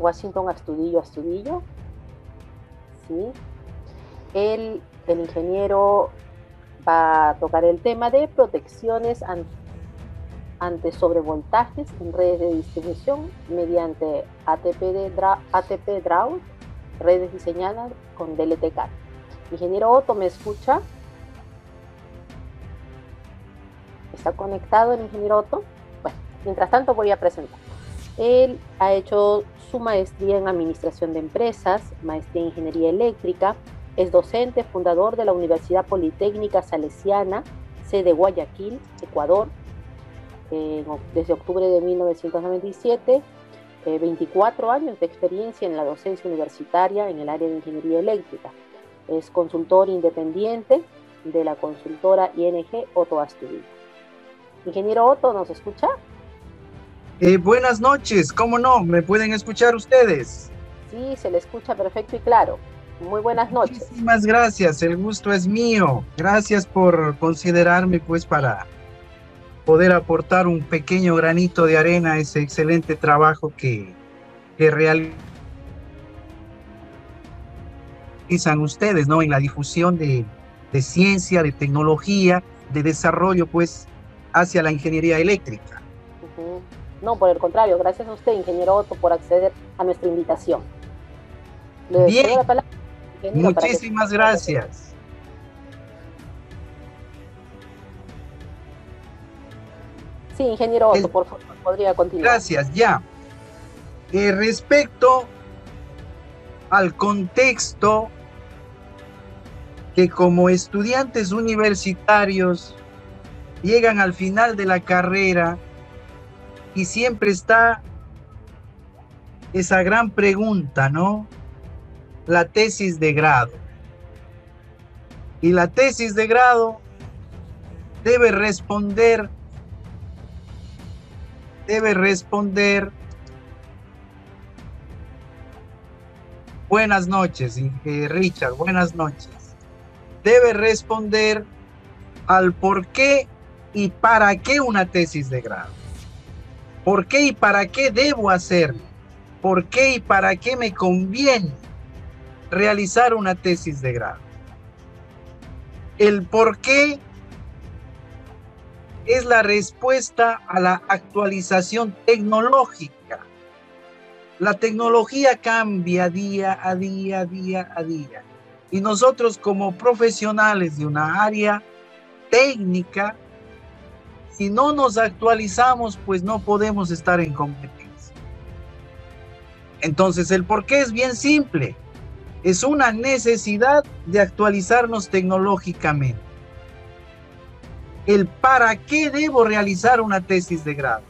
Washington Astudillo Astudillo, ¿sí? El ingeniero va a tocar el tema de protecciones ante sobrevoltajes en redes de distribución mediante ATPDraw, redes diseñadas con DLT-CAD. Ingeniero Otto, ¿me escucha? ¿Está conectado el ingeniero Otto? Bueno, mientras tanto voy a presentar. Él ha hecho su maestría en Administración de Empresas, maestría en Ingeniería Eléctrica, es docente, fundador de la Universidad Politécnica Salesiana, sede Guayaquil, Ecuador, desde octubre de 1997, 24 años de experiencia en la docencia universitaria en el área de Ingeniería Eléctrica. Es consultor independiente de la consultora ING Otto Astudillo. Ingeniero Otto, ¿nos escucha? Buenas noches, ¿cómo no? ¿Me pueden escuchar ustedes? Sí, se le escucha perfecto y claro. Muy buenas noches. Muchísimas gracias, el gusto es mío. Gracias por considerarme pues para poder aportar un pequeño granito de arena a ese excelente trabajo que realizan ustedes, ¿no? En la difusión de ciencia, de tecnología, de desarrollo pues hacia la ingeniería eléctrica. Uh-huh. No, por el contrario, gracias a usted, ingeniero Otto, por acceder a nuestra invitación. Le bien, doy la palabra. Muchísimas gracias. Sí, ingeniero Otto, por favor, podría continuar. Gracias, ya. Respecto al contexto que como estudiantes universitarios llegan al final de la carrera y siempre está esa gran pregunta, ¿no? La tesis de grado. Y la tesis de grado debe responder. Buenas noches, Richard, buenas noches. Debe responder al por qué y para qué una tesis de grado. ¿Por qué y para qué debo hacerlo? ¿Por qué y para qué me conviene realizar una tesis de grado? El por qué es la respuesta a la actualización tecnológica. La tecnología cambia día a día. Y nosotros como profesionales de una área técnica, si no nos actualizamos, pues no podemos estar en competencia. Entonces el por qué es bien simple. Es una necesidad de actualizarnos tecnológicamente. El para qué debo realizar una tesis de grado.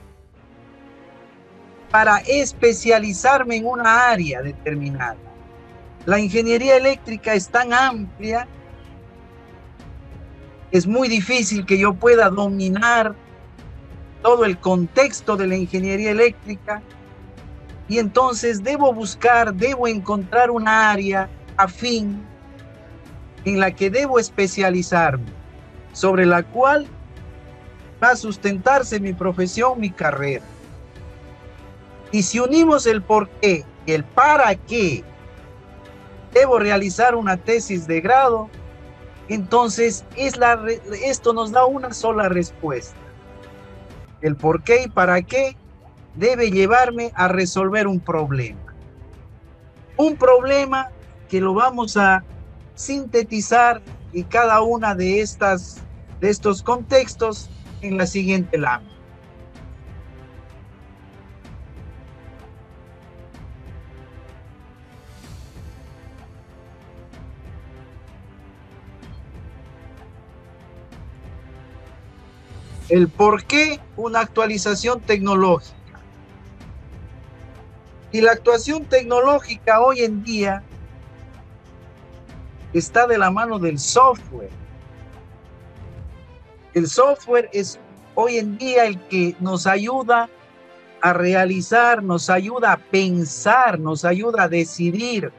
Para especializarme en una área determinada. La ingeniería eléctrica es tan amplia, es muy difícil que yo pueda dominar todo el contexto de la ingeniería eléctrica. Y entonces debo encontrar un área afín en la que debo especializarme, sobre la cual va a sustentarse mi profesión, mi carrera. Y si unimos el por qué y el para qué debo realizar una tesis de grado, entonces esto nos da una sola respuesta. El por qué y para qué debe llevarme a resolver un problema. Un problema que lo vamos a sintetizar y cada una de estos contextos en la siguiente lámina. El por qué una actualización tecnológica. Y la actuación tecnológica hoy en día está de la mano del software. El software es hoy en día el que nos ayuda a realizar, nos ayuda a pensar, nos ayuda a decidir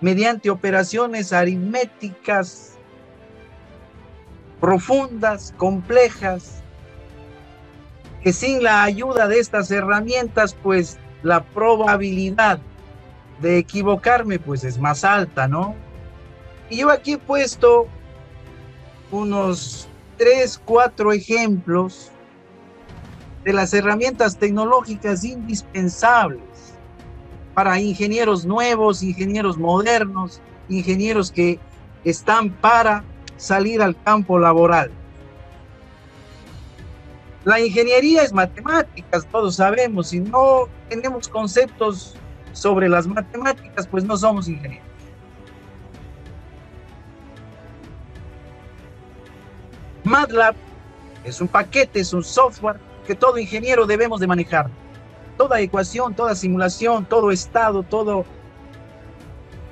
mediante operaciones aritméticas profundas, complejas, que sin la ayuda de estas herramientas, pues la probabilidad de equivocarme pues es más alta, ¿no? Y yo aquí he puesto unos 3 o 4 ejemplos de las herramientas tecnológicas indispensables para ingenieros nuevos, ingenieros modernos, ingenieros que están para salir al campo laboral. La ingeniería es matemáticas, todos sabemos, si no tenemos conceptos sobre las matemáticas, pues no somos ingenieros. MATLAB es un paquete, es un software que todo ingeniero debemos de manejar. Toda ecuación, toda simulación, todo estado,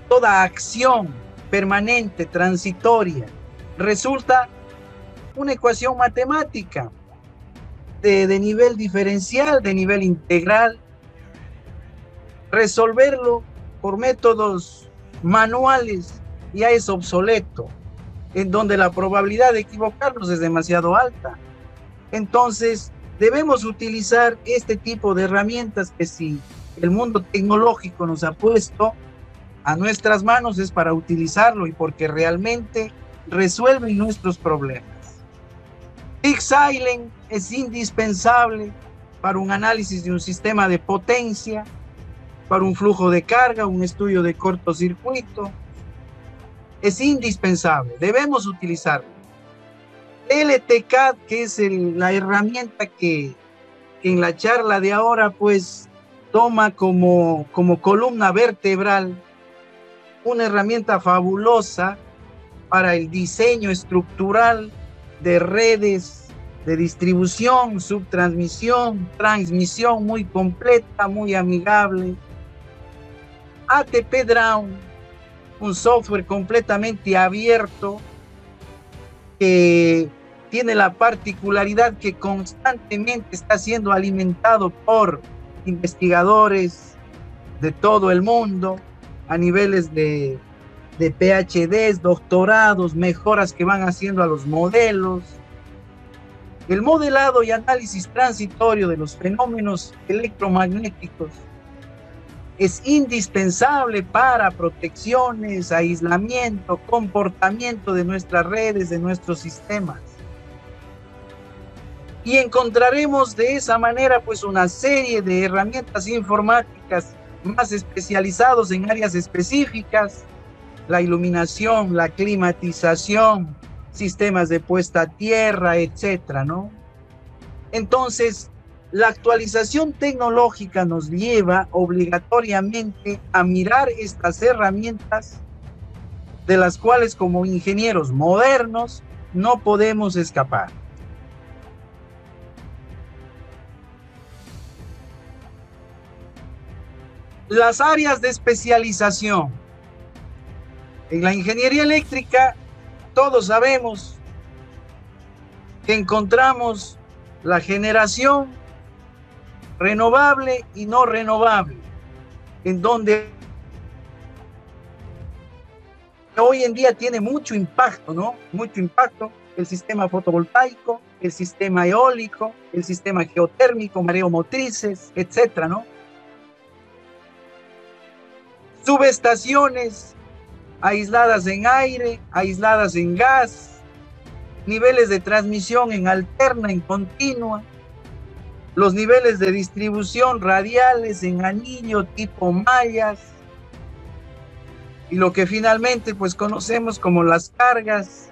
toda acción permanente, transitoria, resulta una ecuación matemática de nivel diferencial, de nivel integral. Resolverlo por métodos manuales ya es obsoleto, en donde la probabilidad de equivocarnos es demasiado alta. Entonces, debemos utilizar este tipo de herramientas que si el mundo tecnológico nos ha puesto a nuestras manos es para utilizarlo y porque realmente resuelven nuestros problemas. DLT-CAD es indispensable para un análisis de un sistema de potencia, para un flujo de carga, un estudio de cortocircuito. Es indispensable, debemos utilizarlo. DLT-CAD, que es la herramienta que en la charla de ahora pues toma como columna vertebral, una herramienta fabulosa para el diseño estructural de redes de distribución, subtransmisión, transmisión muy completa, muy amigable. ATPDraw, un software completamente abierto que tiene la particularidad que constantemente está siendo alimentado por investigadores de todo el mundo a niveles de PhDs, doctorados, mejoras que van haciendo a los modelos. El modelado y análisis transitorio de los fenómenos electromagnéticos es indispensable para protecciones, aislamiento, comportamiento de nuestras redes, de nuestros sistemas. Y encontraremos de esa manera pues una serie de herramientas informáticas más especializadas en áreas específicas: la iluminación, la climatización, sistemas de puesta a tierra, etcétera, ¿no? Entonces, la actualización tecnológica nos lleva obligatoriamente a mirar estas herramientas de las cuales como ingenieros modernos no podemos escapar. Las áreas de especialización. En la ingeniería eléctrica todos sabemos que encontramos la generación renovable y no renovable, en donde hoy en día tiene mucho impacto, ¿no? Mucho impacto el sistema fotovoltaico, el sistema eólico, el sistema geotérmico, mareomotrices, etcétera, ¿no? Subestaciones aisladas en aire, aisladas en gas, niveles de transmisión en alterna, en continua, los niveles de distribución radiales en anillo tipo mallas y lo que finalmente pues conocemos como las cargas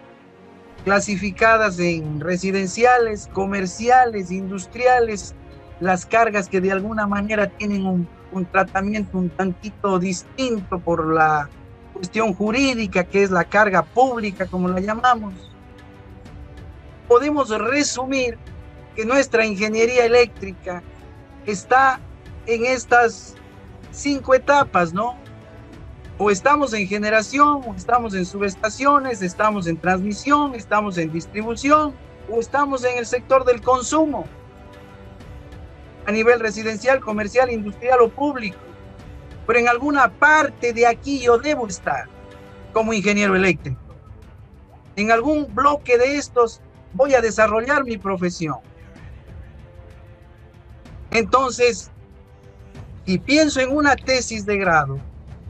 clasificadas en residenciales, comerciales, industriales, las cargas que de alguna manera tienen un tratamiento un tantito distinto por la cuestión jurídica que es la carga pública como la llamamos. Podemos resumir que nuestra ingeniería eléctrica está en estas 5 etapas, ¿no? O estamos en generación, o estamos en subestaciones, estamos en transmisión, estamos en distribución, o estamos en el sector del consumo, a nivel residencial, comercial, industrial o público. Pero en alguna parte de aquí yo debo estar como ingeniero eléctrico. En algún bloque de estos voy a desarrollar mi profesión. Entonces, y pienso en una tesis de grado,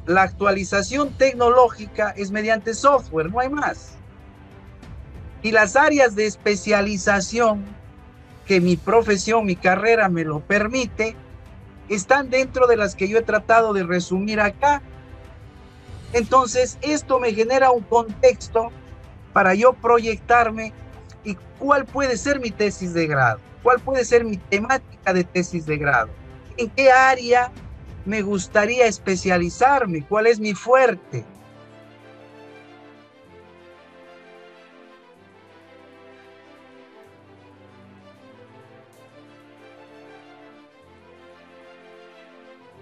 la actualización tecnológica es mediante software, no hay más. Y las áreas de especialización que mi profesión, mi carrera me lo permite, están dentro de las que yo he tratado de resumir acá. Entonces, esto me genera un contexto para yo proyectarme y cuál puede ser mi tesis de grado, cuál puede ser mi temática de tesis de grado, en qué área me gustaría especializarme, cuál es mi fuerte.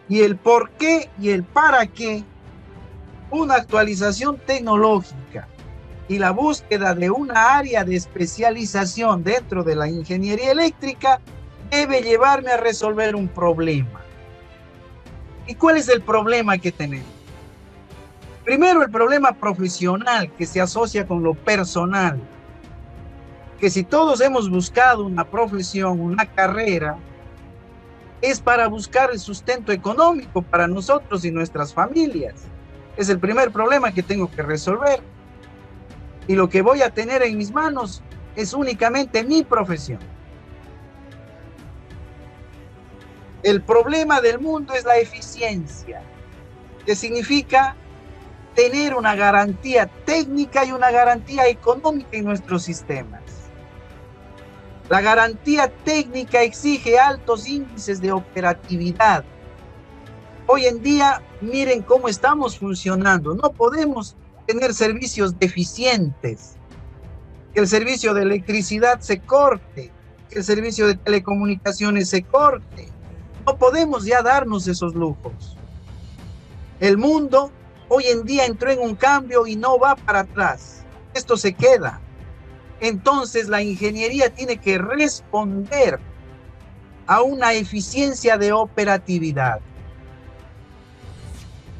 Y el por qué y el para qué, una actualización tecnológica y la búsqueda de una área de especialización dentro de la ingeniería eléctrica debe llevarme a resolver un problema. ¿Y cuál es el problema que tenemos? Primero, el problema profesional que se asocia con lo personal. Que si todos hemos buscado una profesión, una carrera, es para buscar el sustento económico para nosotros y nuestras familias. Es el primer problema que tengo que resolver. Y lo que voy a tener en mis manos es únicamente mi profesión. El problema del mundo es la eficiencia, que significa tener una garantía técnica y una garantía económica en nuestros sistemas. La garantía técnica exige altos índices de operatividad. Hoy en día, miren cómo estamos funcionando. No podemos tener servicios deficientes. Que el servicio de electricidad se corte, que el servicio de telecomunicaciones se corte. No podemos ya darnos esos lujos. El mundo hoy en día entró en un cambio y no va para atrás. Esto se queda. Entonces la ingeniería tiene que responder a una eficiencia de operatividad.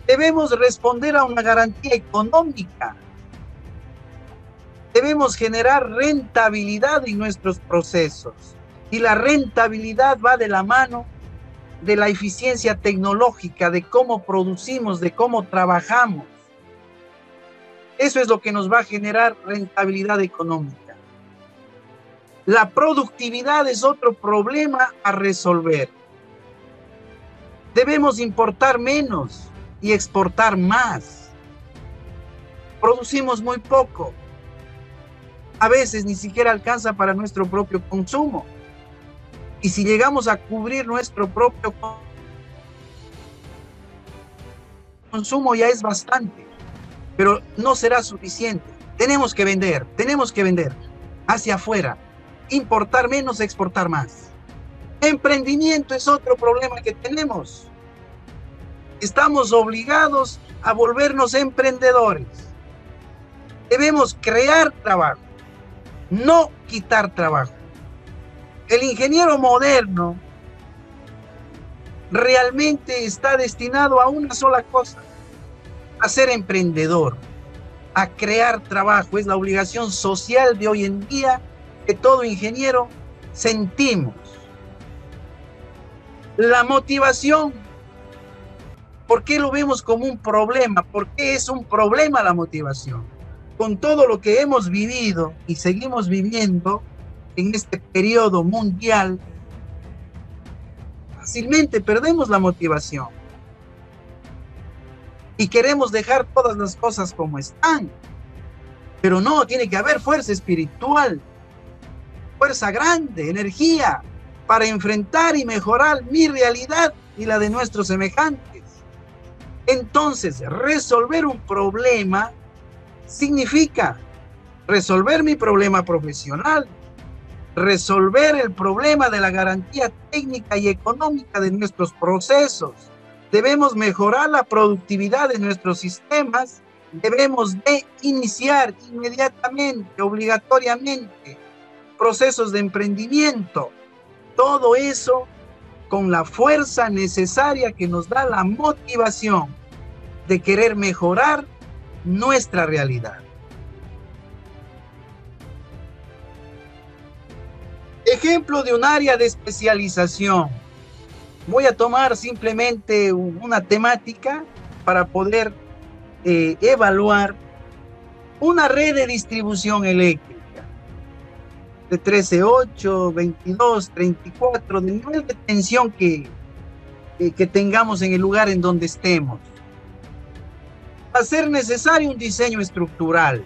Debemos responder a una garantía económica. Debemos generar rentabilidad en nuestros procesos. Y la rentabilidad va de la mano de la eficiencia tecnológica, de cómo producimos, de cómo trabajamos. Eso es lo que nos va a generar rentabilidad económica. La productividad es otro problema a resolver. Debemos importar menos y exportar más. Producimos muy poco. A veces ni siquiera alcanza para nuestro propio consumo. Y si llegamos a cubrir nuestro propio consumo ya es bastante, pero no será suficiente. Tenemos que vender hacia afuera, importar menos, exportar más. Emprendimiento es otro problema que tenemos. Estamos obligados a volvernos emprendedores. Debemos crear trabajo, no quitar trabajo. El ingeniero moderno realmente está destinado a una sola cosa, a ser emprendedor, a crear trabajo. Es la obligación social de hoy en día que todo ingeniero sentimos. La motivación, ¿por qué lo vemos como un problema? ¿Por qué es un problema la motivación? Con todo lo que hemos vivido y seguimos viviendo, en este periodo mundial, fácilmente perdemos la motivación y queremos dejar todas las cosas como están. Pero no, tiene que haber fuerza espiritual, fuerza grande, energía para enfrentar y mejorar mi realidad y la de nuestros semejantes. Entonces, resolver un problema significa resolver mi problema profesional, resolver el problema de la garantía técnica y económica de nuestros procesos. Debemos mejorar la productividad de nuestros sistemas. Debemos de iniciar inmediatamente, obligatoriamente, procesos de emprendimiento. Todo eso con la fuerza necesaria que nos da la motivación de querer mejorar nuestra realidad. Ejemplo de un área de especialización. voy a tomar simplemente una temática para poder evaluar una red de distribución eléctrica de 13, 8, 22, 34, de nivel de tensión que tengamos en el lugar en donde estemos. Va a ser necesario un diseño estructural,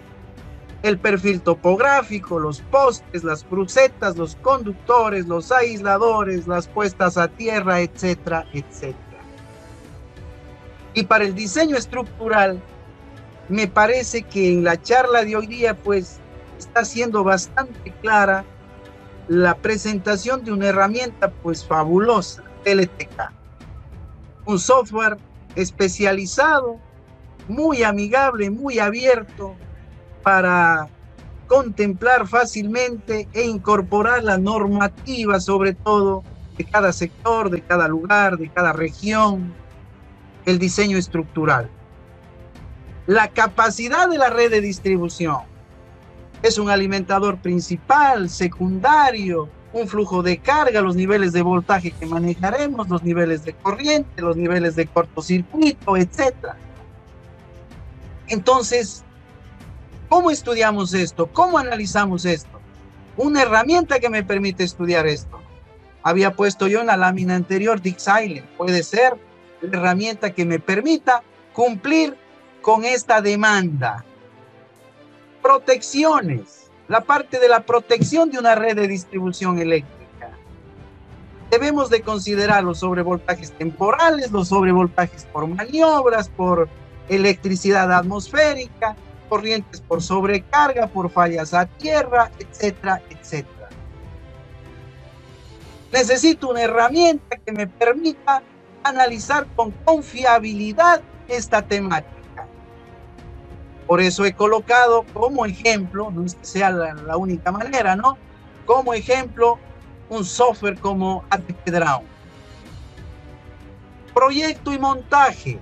el perfil topográfico, los postes, las crucetas, los conductores, los aisladores, las puestas a tierra, etcétera, etcétera. Y para el diseño estructural, me parece que en la charla de hoy día, pues, está siendo bastante clara la presentación de una herramienta, pues, fabulosa, DLT-CAD. Un software especializado, muy amigable, muy abierto, para contemplar fácilmente e incorporar la normativa, sobre todo de cada sector, de cada lugar, de cada región, el diseño estructural. La capacidad de la red de distribución es un alimentador principal, secundario, un flujo de carga, los niveles de voltaje que manejaremos, los niveles de corriente, los niveles de cortocircuito, etc. Entonces, ¿cómo estudiamos esto? ¿Cómo analizamos esto? Una herramienta que me permite estudiar esto. Había puesto yo en la lámina anterior DLT-CAD. Puede ser la herramienta que me permita cumplir con esta demanda. Protecciones. La parte de la protección de una red de distribución eléctrica. Debemos de considerar los sobrevoltajes temporales, los sobrevoltajes por maniobras, por electricidad atmosférica, corrientes por sobrecarga, por fallas a tierra, etcétera, etcétera. Necesito una herramienta que me permita analizar con confiabilidad esta temática. Por eso he colocado como ejemplo, no es que sea la única manera, ¿no? Como ejemplo, un software como ATPDraw. Proyecto y montaje.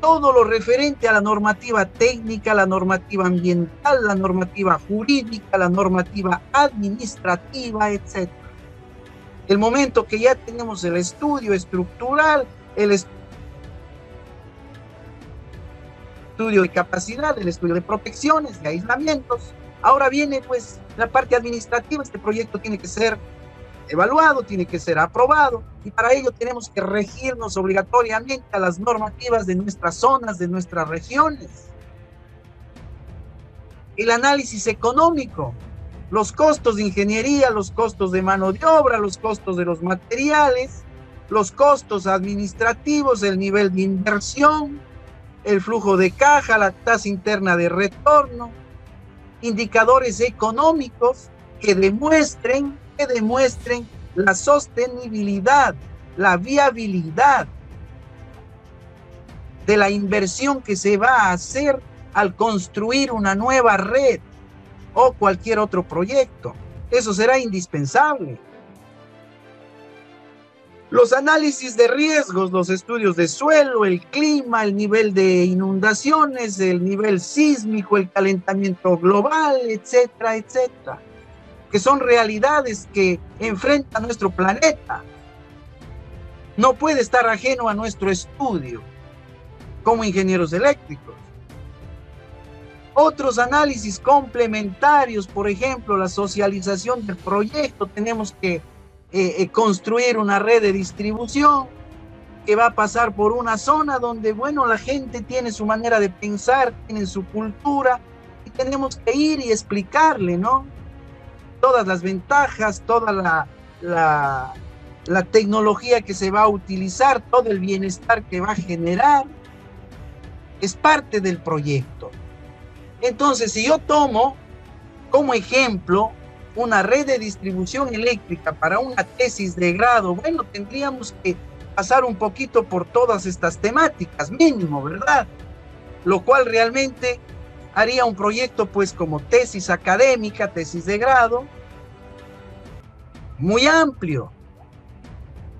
Todo lo referente a la normativa técnica, la normativa ambiental, la normativa jurídica, la normativa administrativa, etc. El momento que ya tenemos el estudio estructural, el estudio de capacidad, el estudio de protecciones, de aislamientos, ahora viene pues la parte administrativa. Este proyecto tiene que ser evaluado, tiene que ser aprobado, y para ello tenemos que regirnos obligatoriamente a las normativas de nuestras zonas, de nuestras regiones. El análisis económico, los costos de ingeniería, los costos de mano de obra, los costos de los materiales, los costos administrativos, el nivel de inversión, el flujo de caja, la tasa interna de retorno, indicadores económicos que demuestren la sostenibilidad, la viabilidad de la inversión que se va a hacer al construir una nueva red o cualquier otro proyecto. Eso será indispensable. Los análisis de riesgos, los estudios de suelo, el clima, el nivel de inundaciones, el nivel sísmico, el calentamiento global, etcétera, etcétera, que son realidades que enfrenta nuestro planeta. No puede estar ajeno a nuestro estudio como ingenieros eléctricos. Otros análisis complementarios, por ejemplo, la socialización del proyecto. Tenemos que construir una red de distribución que va a pasar por una zona donde, bueno, la gente tiene su manera de pensar, tiene su cultura, y tenemos que ir y explicarle, ¿no?, todas las ventajas, toda la tecnología que se va a utilizar, todo el bienestar que va a generar, es parte del proyecto. Entonces, si yo tomo como ejemplo una red de distribución eléctrica para una tesis de grado, bueno, tendríamos que pasar un poquito por todas estas temáticas, mínimo, ¿verdad? Lo cual realmente haría un proyecto pues como tesis académica, tesis de grado, muy amplio.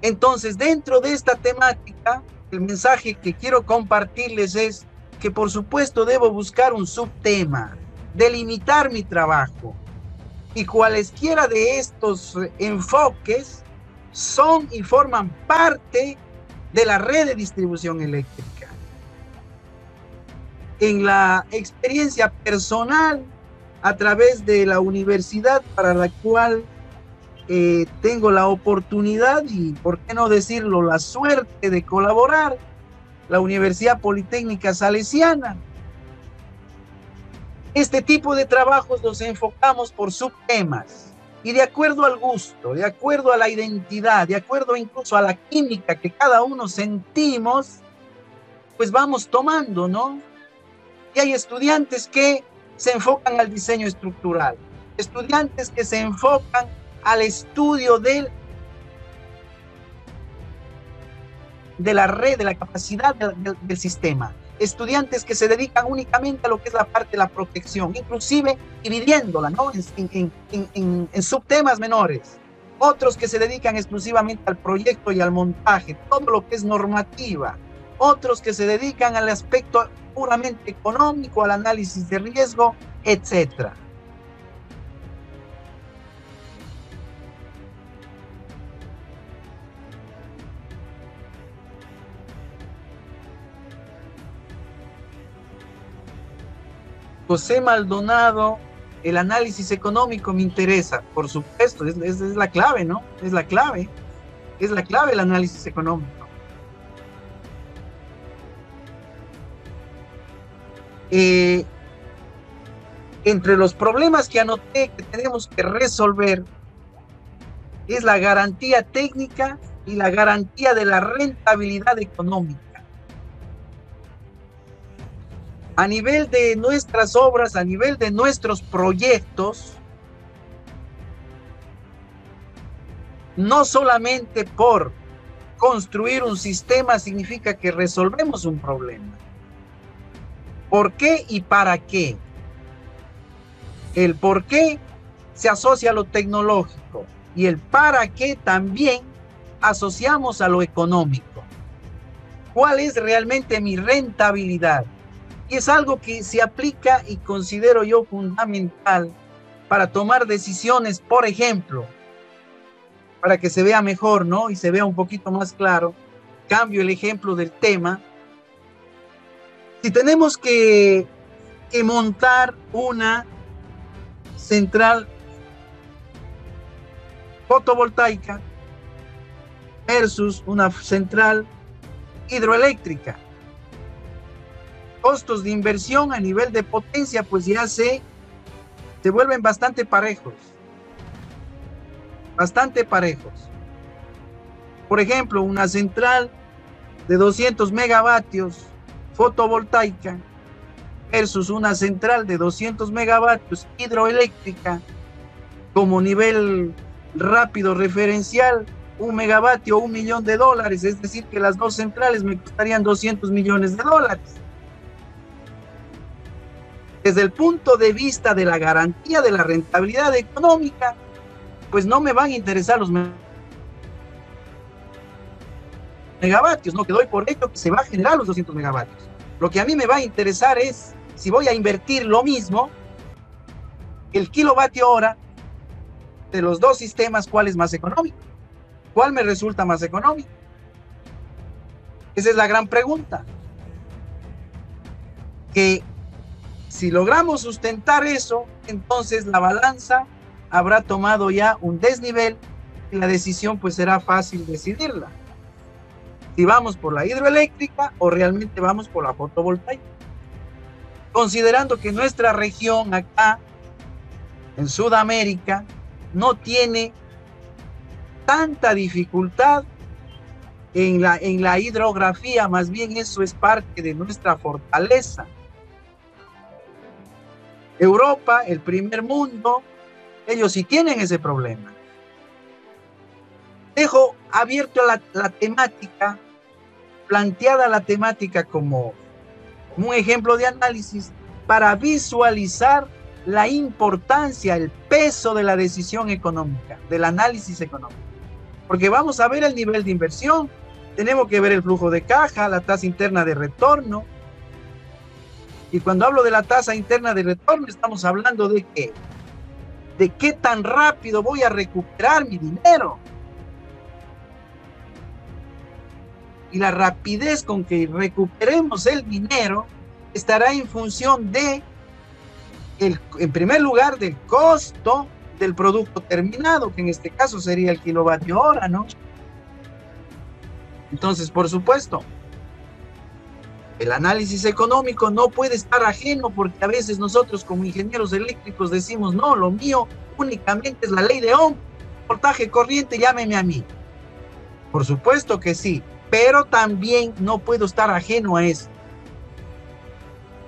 Entonces, dentro de esta temática, el mensaje que quiero compartirles es que por supuesto debo buscar un subtema, delimitar mi trabajo, y cualesquiera de estos enfoques son y forman parte de la red de distribución eléctrica. En la experiencia personal, a través de la universidad para la cual tengo la oportunidad y, por qué no decirlo, la suerte de colaborar, la Universidad Politécnica Salesiana. Este tipo de trabajos los enfocamos por subtemas y de acuerdo al gusto, de acuerdo a la identidad, de acuerdo incluso a la química que cada uno sentimos, pues vamos tomando, ¿no? Y hay estudiantes que se enfocan al diseño estructural, estudiantes que se enfocan al estudio de la red, de la capacidad del sistema. Estudiantes que se dedican únicamente a lo que es la parte de la protección, inclusive dividiéndola, ¿no? en subtemas menores. Otros que se dedican exclusivamente al proyecto y al montaje, todo lo que es normativa. Otros que se dedican al aspecto puramente económico, al análisis de riesgo, etc. José Maldonado, el análisis económico me interesa, por supuesto, es la clave, ¿no? Es la clave el análisis económico. Entre los problemas que anoté que tenemos que resolver es la garantía técnica y la garantía de la rentabilidad económica. A nivel de nuestras obras, a nivel de nuestros proyectos, no solamente por construir un sistema significa que resolvemos un problema. ¿Por qué y para qué? El por qué se asocia a lo tecnológico y el para qué también asociamos a lo económico. ¿Cuál es realmente mi rentabilidad? Y es algo que se aplica y considero yo fundamental para tomar decisiones, por ejemplo, para que se vea mejor, ¿no? Y se vea un poquito más claro. Cambio el ejemplo del tema. Si tenemos que montar una central fotovoltaica versus una central hidroeléctrica, costos de inversión a nivel de potencia pues ya se vuelven bastante parejos. Por ejemplo, una central de 200 megavatios fotovoltaica versus una central de 200 megavatios hidroeléctrica, como nivel rápido referencial, un megavatio, $1 millón, es decir que las dos centrales me costarían $200 millones. Desde el punto de vista de la garantía de la rentabilidad económica, pues no me van a interesar los megavatios, no, que doy por hecho que se va a generar los 200 megavatios. Lo que a mí me va a interesar es, si voy a invertir lo mismo, el kilovatio hora de los dos sistemas, ¿cuál es más económico? ¿Cuál me resulta más económico? Esa es la gran pregunta. Que si logramos sustentar eso, entonces la balanza habrá tomado ya un desnivel y la decisión pues será fácil decidirla. Si vamos por la hidroeléctrica o realmente vamos por la fotovoltaica. Considerando que nuestra región acá, en Sudamérica, no tiene tanta dificultad en la hidrografía, más bien eso es parte de nuestra fortaleza. Europa, el primer mundo, ellos sí tienen ese problema. Dejo abierto la temática, planteada la temática como un ejemplo de análisis para visualizar la importancia, el peso de la decisión económica, del análisis económico. Porque vamos a ver el nivel de inversión, tenemos que ver el flujo de caja, la tasa interna de retorno. Y cuando hablo de la tasa interna de retorno, estamos hablando de qué. De qué tan rápido voy a recuperar mi dinero. y la rapidez con que recuperemos el dinero estará en función de, en primer lugar, del costo del producto terminado, que en este caso sería el kilovatio hora, ¿no? Entonces, por supuesto, el análisis económico no puede estar ajeno, porque a veces nosotros como ingenieros eléctricos decimos, no, lo mío únicamente es la ley de Ohm, voltaje, corriente, llámeme a mí. Por supuesto que sí, pero también no puedo estar ajeno a eso.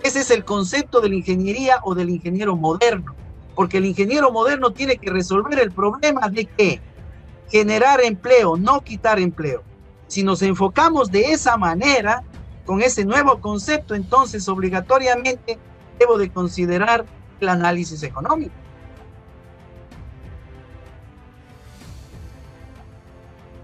Ese es el concepto de la ingeniería o del ingeniero moderno, porque el ingeniero moderno tiene que resolver el problema de qué, generar empleo, no quitar empleo. Si nos enfocamos de esa manera, con ese nuevo concepto, entonces obligatoriamente debo de considerar el análisis económico.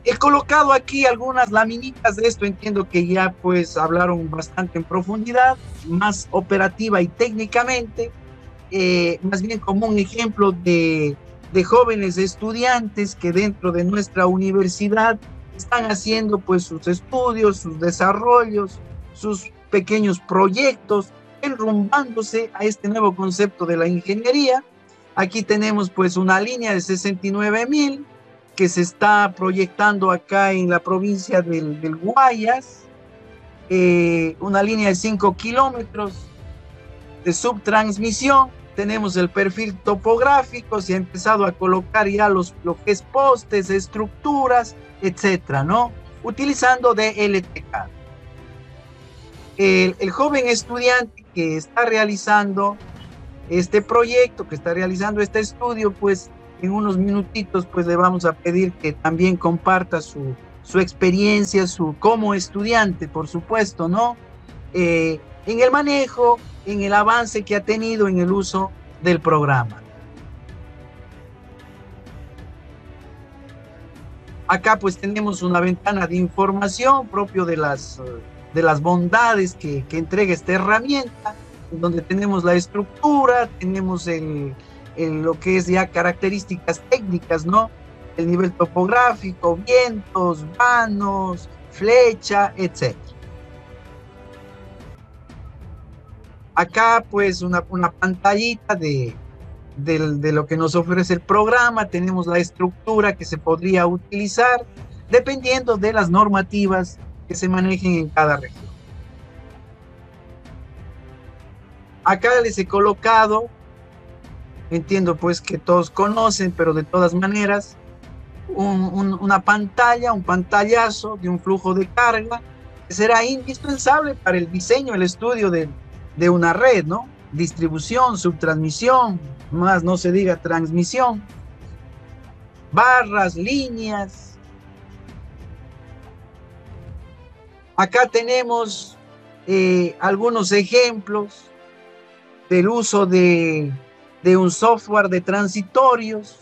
He colocado aquí algunas laminitas de esto, entiendo que ya pues hablaron bastante en profundidad, más operativa y técnicamente, más bien como un ejemplo de jóvenes estudiantes que dentro de nuestra universidad están haciendo pues sus estudios, sus desarrollos, sus pequeños proyectos, enrumbándose a este nuevo concepto de la ingeniería. Aquí tenemos pues una línea de 69.000 que se está proyectando acá en la provincia del Guayas, una línea de 5 kilómetros de subtransmisión. Tenemos el perfil topográfico, se ha empezado a colocar ya lo que es postes, estructuras, etcétera, ¿no? Utilizando DLT-CAD. El joven estudiante que está realizando este proyecto, que está realizando este estudio, pues en unos minutitos pues le vamos a pedir que también comparta su experiencia, como estudiante, por supuesto, ¿no? En el manejo, en el avance que ha tenido en el uso del programa. Acá pues tenemos una ventana de información propio de las bondades que entrega esta herramienta, donde tenemos la estructura, tenemos lo que es ya características técnicas, ¿no? El nivel topográfico, vientos, vanos, flecha, etc. Acá pues una pantallita de lo que nos ofrece el programa. Tenemos la estructura que se podría utilizar dependiendo de las normativas que se manejen en cada región. Acá les he colocado, entiendo pues que todos conocen, pero de todas maneras, una pantalla, un pantallazo de un flujo de carga que será indispensable para el diseño, el estudio de una red, ¿no? Distribución, subtransmisión, más no se diga transmisión, barras, líneas. Acá tenemos algunos ejemplos del uso de un software de transitorios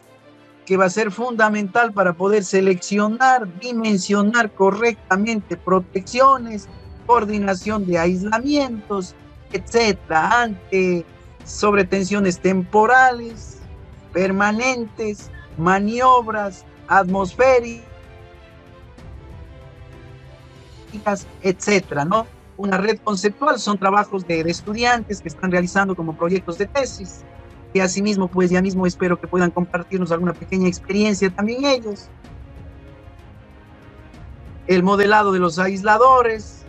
que va a ser fundamental para poder seleccionar, dimensionar correctamente protecciones, coordinación de aislamientos, etcétera, ante sobretensiones temporales, permanentes, maniobras atmosféricas, etcétera, ¿no? Una red conceptual son trabajos de estudiantes que están realizando como proyectos de tesis, y asimismo, pues ya mismo espero que puedan compartirnos alguna pequeña experiencia también ellos. El modelado de los aisladores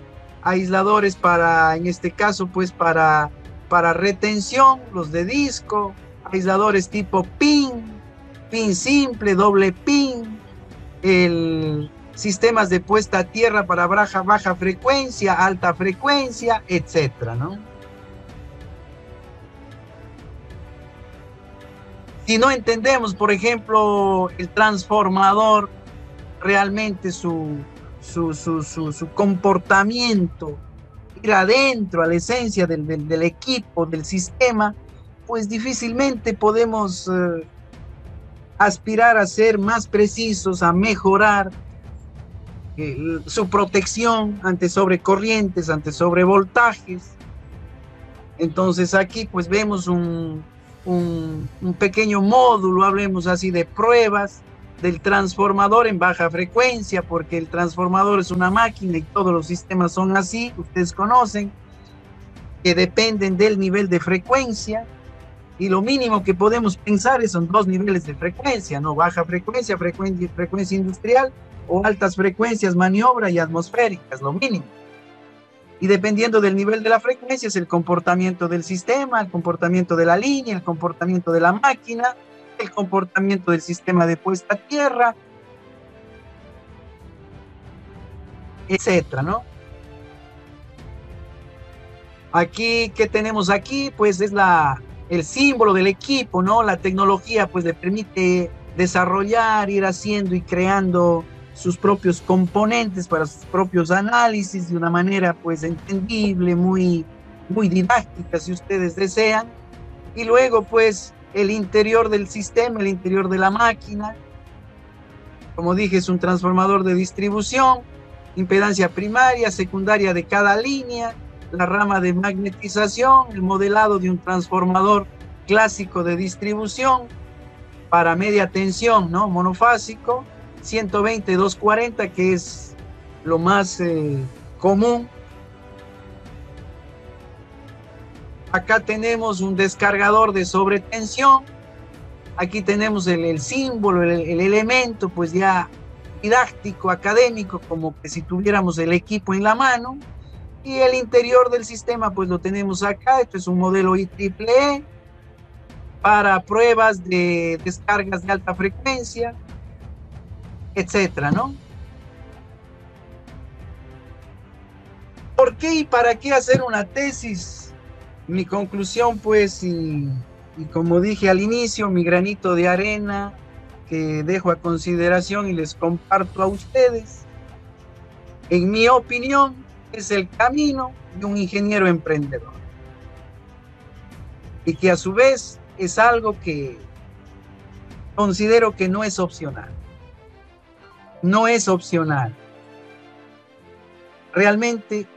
para, en este caso, pues para retención, los de disco, aisladores tipo pin simple, doble pin, sistemas de puesta a tierra para baja frecuencia, alta frecuencia, etcétera, ¿no? Si no entendemos, por ejemplo, el transformador, realmente su comportamiento, ir adentro a la esencia del equipo, del sistema, pues difícilmente podemos aspirar a ser más precisos, a mejorar su protección ante sobrecorrientes, ante sobrevoltajes. Entonces aquí pues vemos un pequeño módulo, hablemos así, de pruebas del transformador en baja frecuencia, porque el transformador es una máquina y todos los sistemas son así, ustedes conocen, que dependen del nivel de frecuencia, y lo mínimo que podemos pensar son dos niveles de frecuencia, ¿no? Baja frecuencia, frecuencia industrial, o altas frecuencias, maniobra y atmosféricas, lo mínimo. Y dependiendo del nivel de la frecuencia es el comportamiento del sistema, el comportamiento de la línea, el comportamiento de la máquina, el comportamiento del sistema de puesta a tierra, etcétera, ¿no? Aquí, ¿qué tenemos aquí? Pues es el símbolo del equipo, ¿no? La tecnología pues le permite desarrollar, ir haciendo y creando sus propios componentes para sus propios análisis de una manera pues entendible, muy didáctica si ustedes desean, y luego pues el interior del sistema, el interior de la máquina, como dije, es un transformador de distribución, impedancia primaria, secundaria de cada línea, la rama de magnetización, el modelado de un transformador clásico de distribución para media tensión, ¿no? Monofásico, 120-240, que es lo más común. Acá tenemos un descargador de sobretensión. Aquí tenemos el símbolo, el elemento, pues ya didáctico, académico, como que si tuviéramos el equipo en la mano. Y el interior del sistema, pues lo tenemos acá. Esto es un modelo IEEE para pruebas de descargas de alta frecuencia, etcétera, ¿no? ¿Por qué y para qué hacer una tesis? Mi conclusión, pues, y como dije al inicio, mi granito de arena que dejo a consideración y les comparto a ustedes, en mi opinión, es el camino de un ingeniero emprendedor. Y que a su vez es algo que considero que no es opcional. No es opcional. Realmente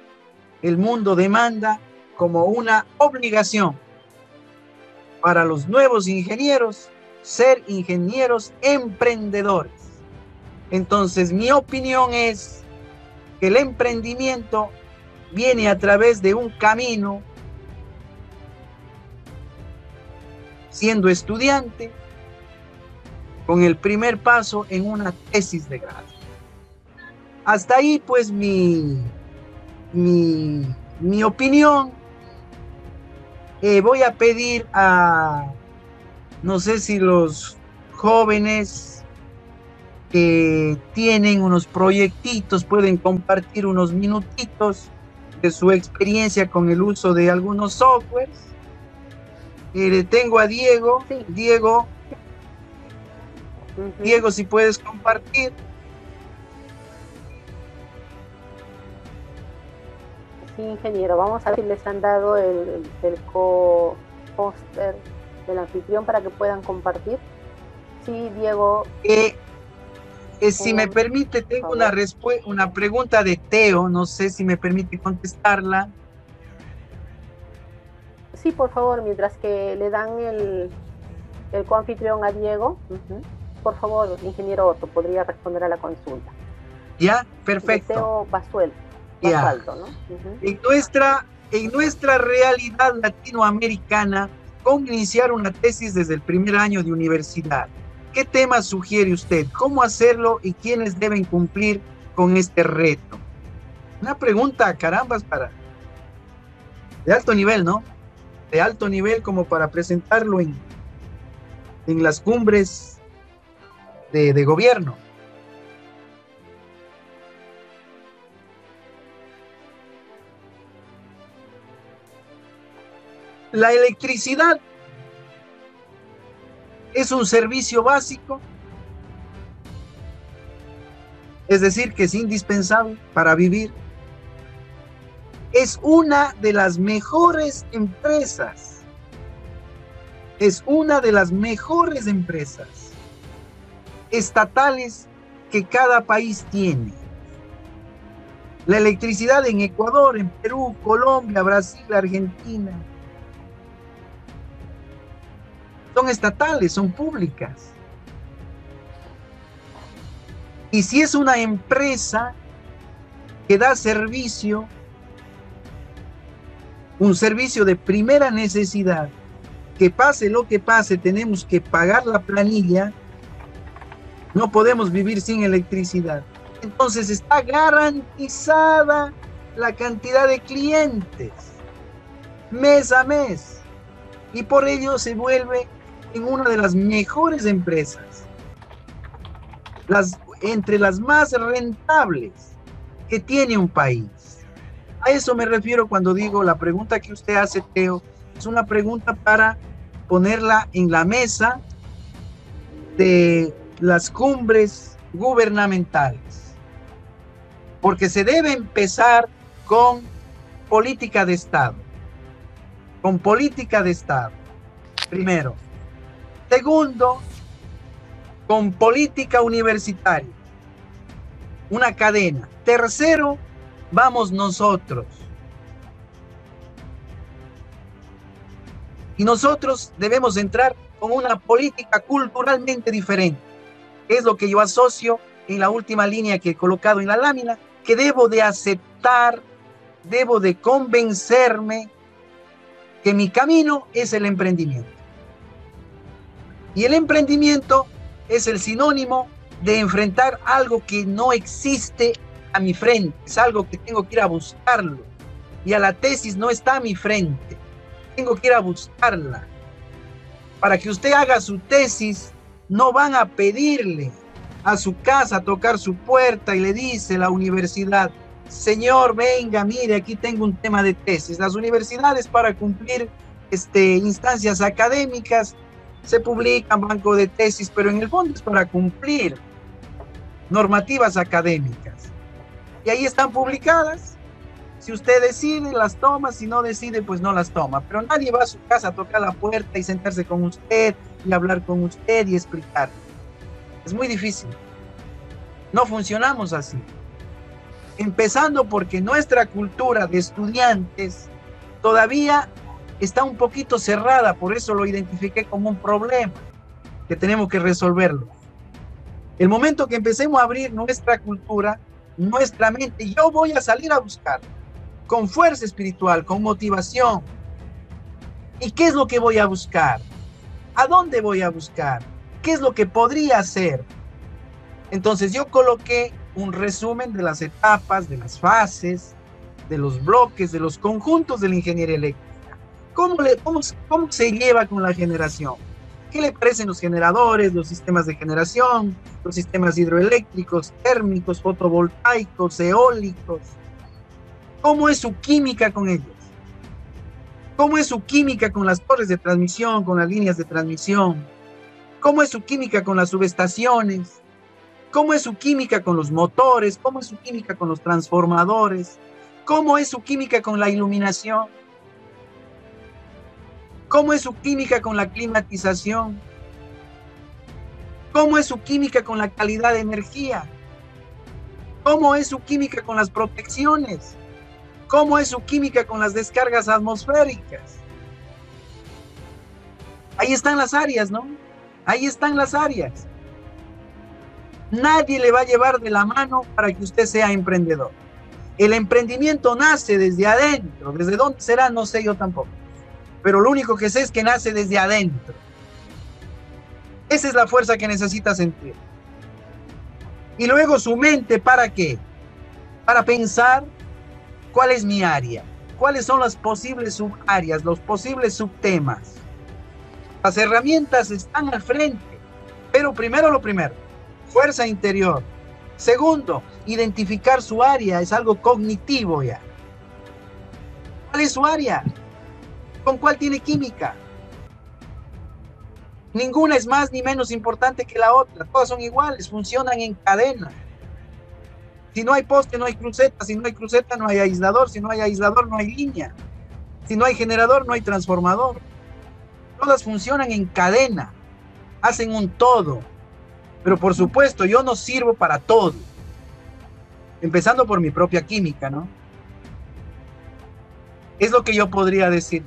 el mundo demanda como una obligación para los nuevos ingenieros ser ingenieros emprendedores. Entonces, mi opinión es que el emprendimiento viene a través de un camino, siendo estudiante, con el primer paso en una tesis de grado. Hasta ahí, pues, mi opinión. Voy a pedir a, no sé si los jóvenes que tienen unos proyectitos pueden compartir unos minutitos de su experiencia con el uso de algunos softwares. Le tengo a Diego. Sí. Diego, si puedes compartir. Sí, ingeniero, vamos a ver si les han dado el co-póster del anfitrión para que puedan compartir. Sí, Diego. Si me permite, tengo una pregunta de Teo, no sé si me permite contestarla. Sí, por favor, mientras que le dan el co-anfitrión a Diego. Por favor, ingeniero Otto, podría responder a la consulta. Ya, perfecto. Teo Basuel. Ya. Alto, ¿no? En nuestra realidad latinoamericana, ¿cómo iniciar una tesis desde el primer año de universidad? ¿Qué temas sugiere usted? ¿Cómo hacerlo y quiénes deben cumplir con este reto? Una pregunta, carambas, de alto nivel, ¿no? De alto nivel como para presentarlo en las cumbres de gobierno. La electricidad es un servicio básico, es decir, que es indispensable para vivir. Es una de las mejores empresas. Es una de las mejores empresas estatales que cada país tiene. La electricidad en Ecuador, en Perú, Colombia, Brasil, Argentina, son estatales, son públicas. Y si es una empresa que da servicio, un servicio de primera necesidad, que pase lo que pase, tenemos que pagar la planilla, no podemos vivir sin electricidad. Entonces está garantizada la cantidad de clientes, mes a mes, y por ello se vuelve en una de las mejores empresas, entre las más rentables que tiene un país. A eso me refiero cuando digo la pregunta que usted hace, Teo, es una pregunta para ponerla en la mesa de las cumbres gubernamentales, porque se debe empezar con política de Estado, primero. Segundo, con política universitaria, una cadena. Tercero, vamos nosotros. Y nosotros debemos entrar con una política culturalmente diferente. Es lo que yo asocio en la última línea que he colocado en la lámina, que debo de aceptar, debo de convencerme que mi camino es el emprendimiento. Y el emprendimiento es el sinónimo de enfrentar algo que no existe a mi frente, es algo que tengo que ir a buscarlo. Y a la tesis no está a mi frente, tengo que ir a buscarla. Para que usted haga su tesis, no van a pedirle a su casa, a tocar su puerta y le dice la universidad, señor, venga, mire, aquí tengo un tema de tesis. Las universidades, para cumplir instancias académicas, se publican banco de tesis, pero en el fondo es para cumplir normativas académicas. Y ahí están publicadas. Si usted decide, las toma. Si no decide, pues no las toma. Pero nadie va a su casa a tocar la puerta y sentarse con usted y hablar con usted y explicar. Es muy difícil. No funcionamos así. Empezando porque nuestra cultura de estudiantes todavía está un poquito cerrada, por eso lo identifiqué como un problema que tenemos que resolverlo. El momento que empecemos a abrir nuestra cultura, nuestra mente, yo voy a salir a buscar con fuerza espiritual, con motivación. ¿Y qué es lo que voy a buscar? ¿A dónde voy a buscar? ¿Qué es lo que podría hacer? Entonces yo coloqué un resumen de las etapas, de las fases, de los bloques, de los conjuntos de la ingeniería eléctrica. ¿Cómo se lleva con la generación? ¿Qué le parecen los generadores, los sistemas de generación, los sistemas hidroeléctricos, térmicos, fotovoltaicos, eólicos? ¿Cómo es su química con ellos? ¿Cómo es su química con las torres de transmisión, con las líneas de transmisión? ¿Cómo es su química con las subestaciones? ¿Cómo es su química con los motores? ¿Cómo es su química con los transformadores? ¿Cómo es su química con la iluminación? ¿Cómo es su química con la climatización? ¿Cómo es su química con la calidad de energía? ¿Cómo es su química con las protecciones? ¿Cómo es su química con las descargas atmosféricas? Ahí están las áreas, ¿no? Ahí están las áreas. Nadie le va a llevar de la mano para que usted sea emprendedor. El emprendimiento nace desde adentro. ¿Desde dónde será? No sé yo tampoco. Pero lo único que sé es que nace desde adentro. Esa es la fuerza que necesita sentir. Y luego su mente, ¿para qué? Para pensar cuál es mi área, cuáles son las posibles subáreas, los posibles subtemas. Las herramientas están al frente, pero primero lo primero, fuerza interior. Segundo, identificar su área, es algo cognitivo ya. ¿Cuál es su área? ¿Con cuál tiene química? Ninguna es más ni menos importante que la otra. Todas son iguales, funcionan en cadena. Si no hay poste, no hay cruceta. Si no hay cruceta, no hay aislador. Si no hay aislador, no hay línea. Si no hay generador, no hay transformador. Todas funcionan en cadena. Hacen un todo. Pero por supuesto, yo no sirvo para todo. Empezando por mi propia química, ¿no? Es lo que yo podría decir.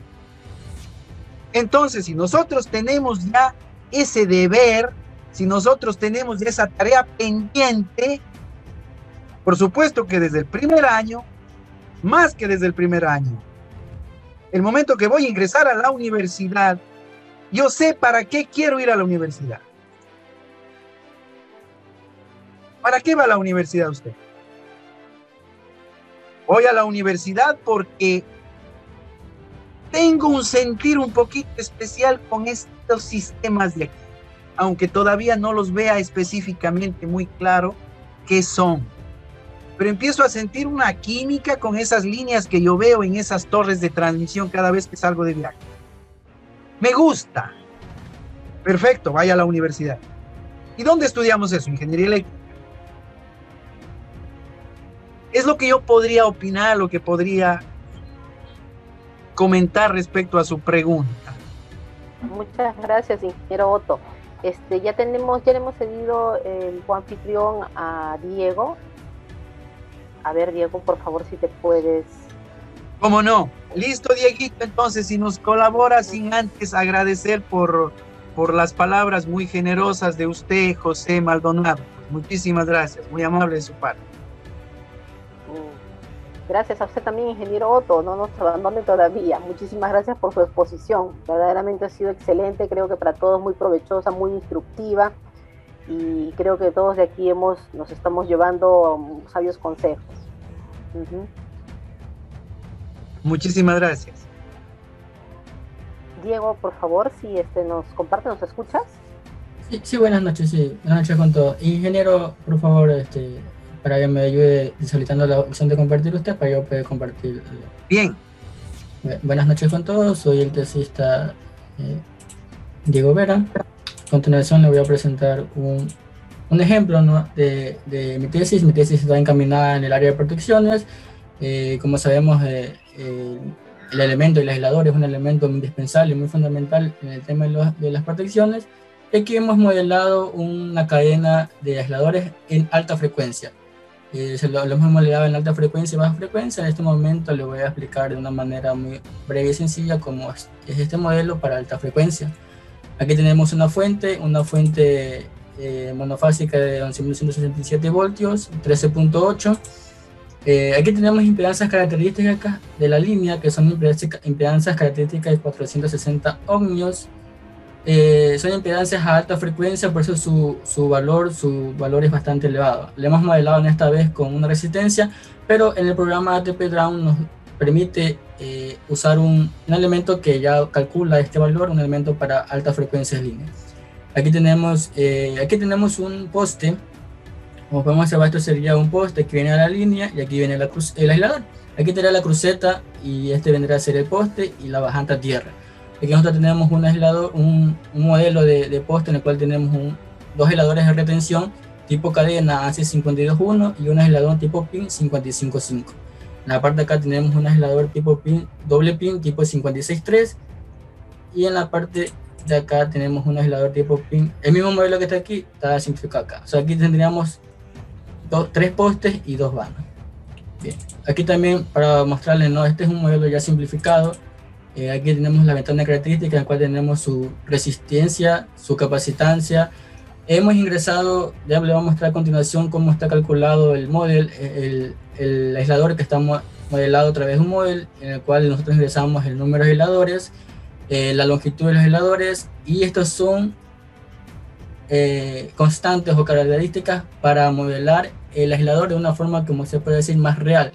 Entonces, si nosotros tenemos ya ese deber si nosotros tenemos esa tarea pendiente, por supuesto que desde el primer año, más que desde el primer año, el momento que voy a ingresar a la universidad, yo sé para qué quiero ir a la universidad. ¿Para qué va a la universidad usted? Voy a la universidad porque tengo un sentir un poquito especial con estos sistemas de aquí, aunque todavía no los vea específicamente muy claro qué son. Pero empiezo a sentir una química con esas líneas que yo veo en esas torres de transmisión cada vez que salgo de viaje. Me gusta. Perfecto, vaya a la universidad. ¿Y dónde estudiamos eso? Ingeniería eléctrica. Es lo que yo podría opinar, lo que podría comentar respecto a su pregunta. Muchas gracias, ingeniero Otto. Ya tenemos, ya le hemos cedido el coanfitrión a Diego. A ver, Diego, por favor, si te puedes. ¿Cómo no? Listo, Dieguito. Entonces, si nos colabora, sin antes agradecer por las palabras muy generosas de usted, José Maldonado. Muchísimas gracias. Muy amable de su parte. Gracias a usted también, ingeniero Otto. No nos abandone todavía. Muchísimas gracias por su exposición. Verdaderamente ha sido excelente. Creo que para todos muy provechosa, muy instructiva. Y creo que todos de aquí nos estamos llevando sabios consejos. Muchísimas gracias. Diego, por favor, si nos comparte, ¿nos escuchas? Sí, sí, buenas noches, sí. Buenas noches con todo. Ingeniero, por favor, para que me ayude solicitando la opción de compartir usted, para que yo pueda compartir. Bien. Buenas noches con todos, soy el tesista Diego Vera. A continuación le voy a presentar un ejemplo, ¿no? de mi tesis. Mi tesis está encaminada en el área de protecciones. Como sabemos, el elemento, el aislador, es un elemento indispensable y muy fundamental en el tema de las protecciones. Aquí hemos modelado una cadena de aisladores en alta frecuencia. Lo hemos modelado en alta frecuencia y baja frecuencia. En este momento le voy a explicar de una manera muy breve y sencilla cómo es este modelo para alta frecuencia. Aquí tenemos una fuente monofásica de 11.167 voltios, 13.8. Aquí tenemos impedanzas características de la línea, que son impedanzas características de 460 ohmios. Son impedanzas a alta frecuencia, por eso su valor es bastante elevado. Le hemos modelado en esta vez con una resistencia, pero en el programa ATPDraw nos permite usar un elemento que ya calcula este valor, un elemento para altas frecuencias líneas. Aquí tenemos un poste, como podemos observar, esto sería un poste que viene a la línea y aquí viene el aislador. Aquí tendrá la cruceta y este vendrá a ser el poste y la bajante a tierra. Aquí nosotros tenemos un aislador, un modelo de poste en el cual tenemos dos aisladores de retención tipo cadena ANSI 52.1 y un aislador tipo pin 55.5. En la parte de acá tenemos un aislador tipo pin, doble pin tipo 56.3, y en la parte de acá tenemos un aislador tipo pin, el mismo modelo que está aquí, está simplificado acá. O sea, aquí tendríamos tres postes y dos vanos. Bien, aquí también para mostrarles, ¿no? Este es un modelo ya simplificado. Aquí tenemos la ventana característica en la cual tenemos su resistencia, su capacitancia. Hemos ingresado, ya le voy a mostrar a continuación cómo está calculado el modelo, el aislador que está modelado a través de un modelo en el cual nosotros ingresamos el número de aisladores, la longitud de los aisladores, y estos son constantes o características para modelar el aislador de una forma, como se puede decir, más real.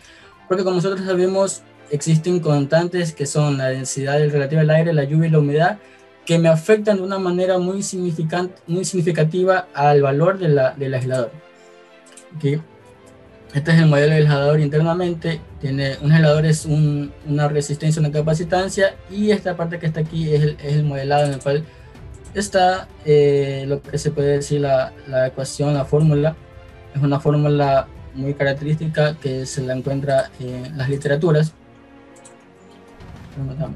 Porque como nosotros sabemos, existen constantes que son la densidad relativa del aire, la lluvia y la humedad, que me afectan de una manera muy significativa al valor del aislador. ¿Okay? Este es el modelo del aislador internamente. Tiene un aislador, es una resistencia, una capacitancia, y esta parte que está aquí es el modelado en el cual está lo que se puede decir la ecuación, la fórmula. Es una fórmula muy característica que se la encuentra en las literaturas.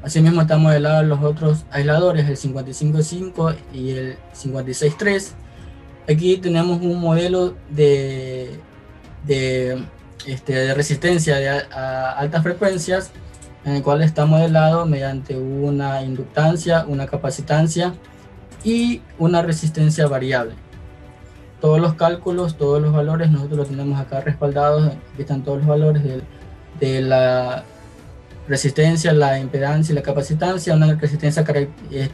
Asimismo están modelados los otros aisladores, el 55.5 y el 56.3. Aquí tenemos un modelo de resistencia a altas frecuencias, en el cual está modelado mediante una inductancia, una capacitancia y una resistencia variable. todos los cálculos, todos los valores, nosotros los tenemos acá respaldados, aquí están todos los valores de la resistencia, la impedancia y la capacitancia, una resistencia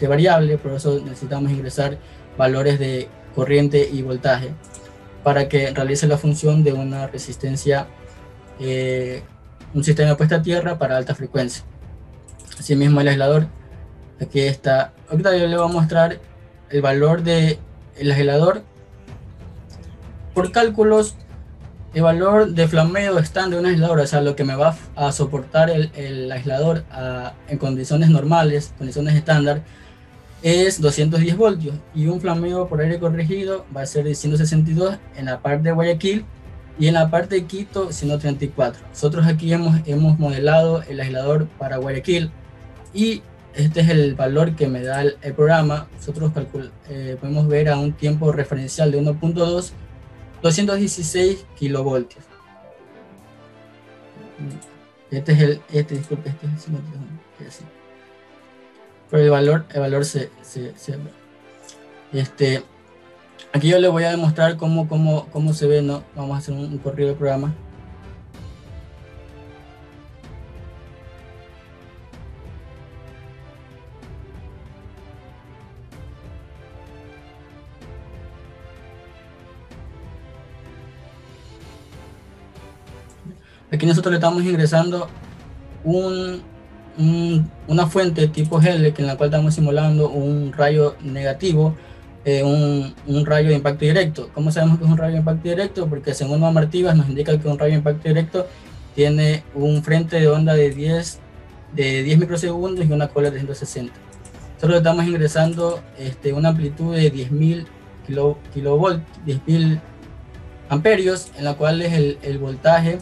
variable, por eso necesitamos ingresar valores de corriente y voltaje para que realice la función de una resistencia, un sistema puesta a tierra para alta frecuencia. Asimismo el aislador, aquí está, ahorita yo le voy a mostrar el valor del aislador. Por cálculos, el valor de flameo estándar de un aislador, o sea, lo que me va a soportar el aislador en condiciones normales, condiciones estándar, es 210 voltios, y un flameo por aire corregido va a ser de 162 en la parte de Guayaquil, y en la parte de Quito 134. Nosotros aquí hemos modelado el aislador para Guayaquil, y este es el valor que me da el programa. Nosotros podemos ver a un tiempo referencial de 1.2, 216 kilovoltios. Este es el pero el valor se ve. Aquí yo les voy a demostrar cómo se ve, ¿no? Vamos a hacer un corrido del programa. Aquí nosotros le estamos ingresando una fuente tipo L, en la cual estamos simulando un rayo negativo, un rayo de impacto directo. ¿Cómo sabemos que es un rayo de impacto directo? Porque según normativas nos indica que un rayo de impacto directo tiene un frente de onda de 10 microsegundos y una cola de 360. Nosotros estamos ingresando una amplitud de 10.000 kilovoltios, 10.000 amperios, en la cual es el voltaje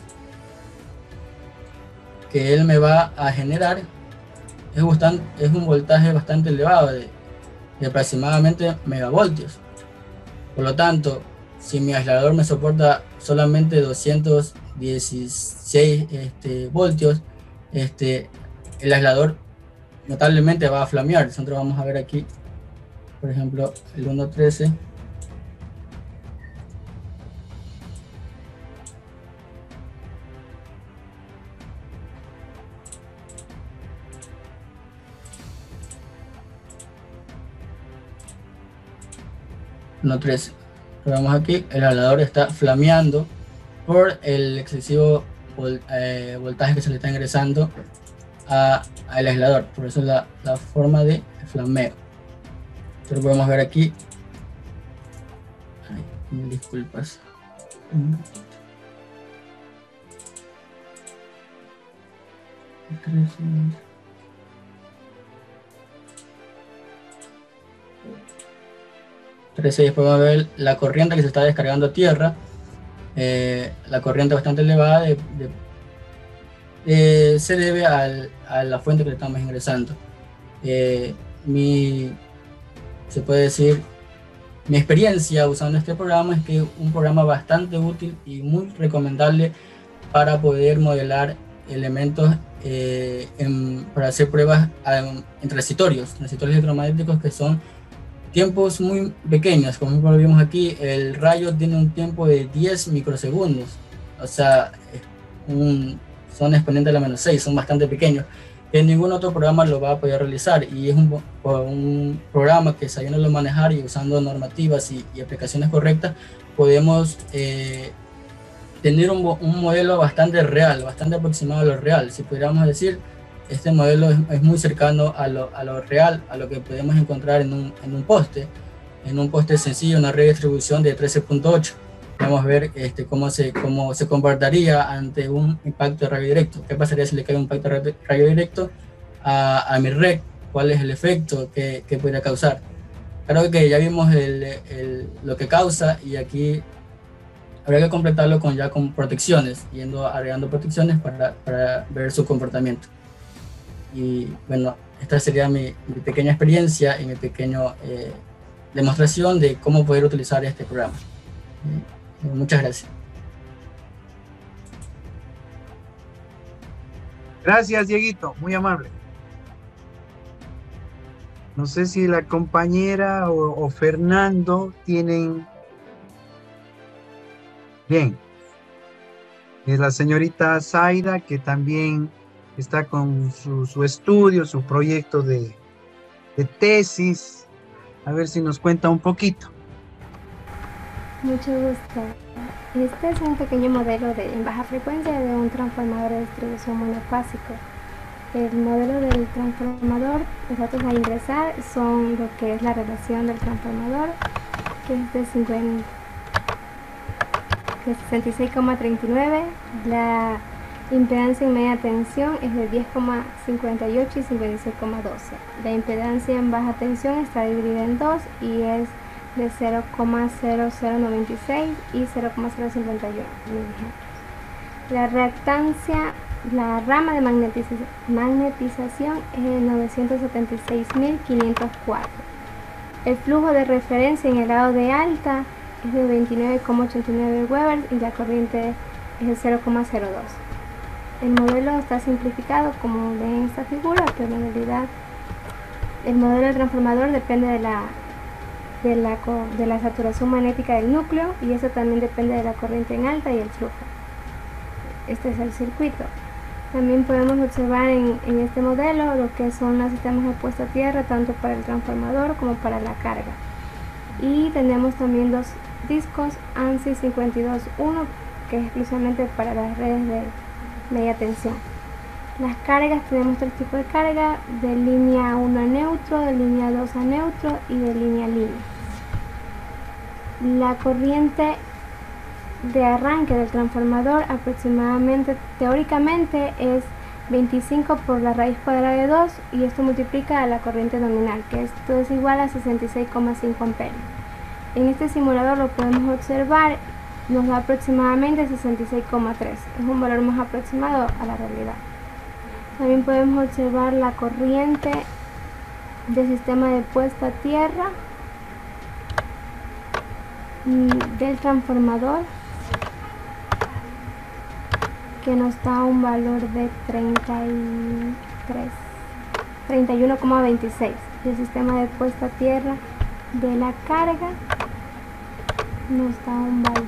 que él me va a generar. Es un voltaje bastante elevado, de aproximadamente megavoltios. Por lo tanto, si mi aislador me soporta solamente 216 voltios, el aislador notablemente va a flamear. Nosotros vamos a ver aquí, por ejemplo, el 1.13. No 13. Lo vemos aquí, el aislador está flameando por el excesivo voltaje que se le está ingresando al aislador. Por eso la forma de flameo. Entonces lo podemos ver aquí. Ay, mil disculpas. Después podemos ver la corriente que se está descargando a tierra, la corriente bastante elevada se debe a la fuente que le estamos ingresando. Se puede decir, mi experiencia usando este programa es que es un programa bastante útil y muy recomendable para poder modelar elementos para hacer pruebas en transitorios electromagnéticos, que son tiempos muy pequeños. Como lo vimos aquí, el rayo tiene un tiempo de 10 microsegundos, o sea, son exponentes de la -6, son bastante pequeños, que ningún otro programa lo va a poder realizar, y es un programa que sabiéndolo manejar y usando normativas y aplicaciones correctas, podemos tener un modelo bastante real, bastante aproximado a lo real. Si pudiéramos decir, este modelo es muy cercano a lo real, a lo que podemos encontrar en un poste sencillo, una redistribución de 13.8. Vamos a ver cómo se comportaría ante un impacto de rayo directo. ¿Qué pasaría si le cae un impacto de rayo directo a mi red? ¿Cuál es el efecto que podría causar? Claro que ya vimos lo que causa, y aquí habrá que completarlo con protecciones, agregando protecciones para ver su comportamiento. Y bueno, esta sería mi pequeña experiencia y mi pequeña demostración de cómo poder utilizar este programa. Muchas gracias. Gracias, Dieguito, muy amable. No sé si la compañera o Fernando tienen Bien. La señorita Zaira, que también está con su estudio, su proyecto de tesis. A ver si nos cuenta un poquito. Mucho gusto. Este es un pequeño modelo en baja frecuencia de un transformador de distribución monofásico. El modelo del transformador, los datos a ingresar son lo que es la relación del transformador, que es de 66,39, la impedancia en media tensión es de 10,58 y 56,12. La impedancia en baja tensión está dividida en dos y es de 0,0096 y 0,051. La reactancia, la rama de magnetización es de 976.504. El flujo de referencia en el lado de alta es de 29,89 Weber y la corriente es de 0,02. El modelo está simplificado como en esta figura, pero en realidad el modelo del transformador depende de la saturación magnética del núcleo, y eso también depende de la corriente en alta y el flujo. Este es el circuito. También podemos observar en este modelo lo que son los sistemas de puesta a tierra, tanto para el transformador como para la carga. Y tenemos también dos discos ANSI 52.1, que es exclusivamente para las redes de media tensión. Las cargas, tenemos tres tipos de carga: de línea 1 a neutro, de línea 2 a neutro y de línea a línea. La corriente de arranque del transformador aproximadamente, teóricamente, es 25 por la raíz cuadrada de 2, y esto multiplica a la corriente nominal, que esto es igual a 66,5 amperios. En este simulador lo podemos observar, nos da aproximadamente 66,3, es un valor más aproximado a la realidad. También podemos observar la corriente del sistema de puesta a tierra del transformador, que nos da un valor de 31,26. El sistema de puesta a tierra de la carga nos da un valor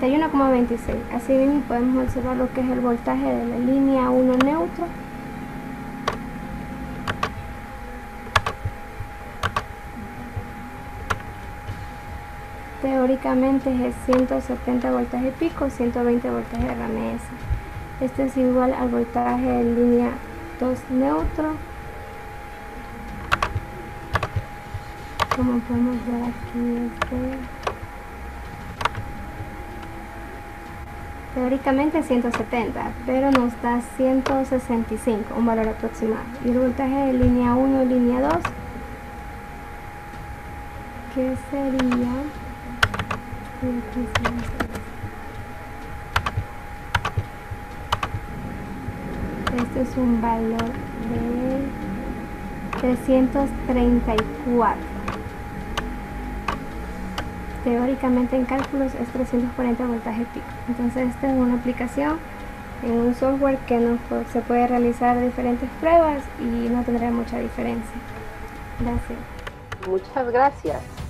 de 31,26. Así mismo podemos observar lo que es el voltaje de la línea 1 neutro, teóricamente es 170 voltajes pico, 120 voltajes de RMS. Este es igual al voltaje de línea 2 neutro, como podemos ver aquí, teóricamente 170, pero nos da 165, un valor aproximado. Y el voltaje de línea 1 y línea 2, que sería, este es un valor de 334. Teóricamente en cálculos es 340 voltajes pico. Entonces esta es una aplicación en un software que se puede realizar diferentes pruebas y no tendrá mucha diferencia. Gracias. Muchas gracias.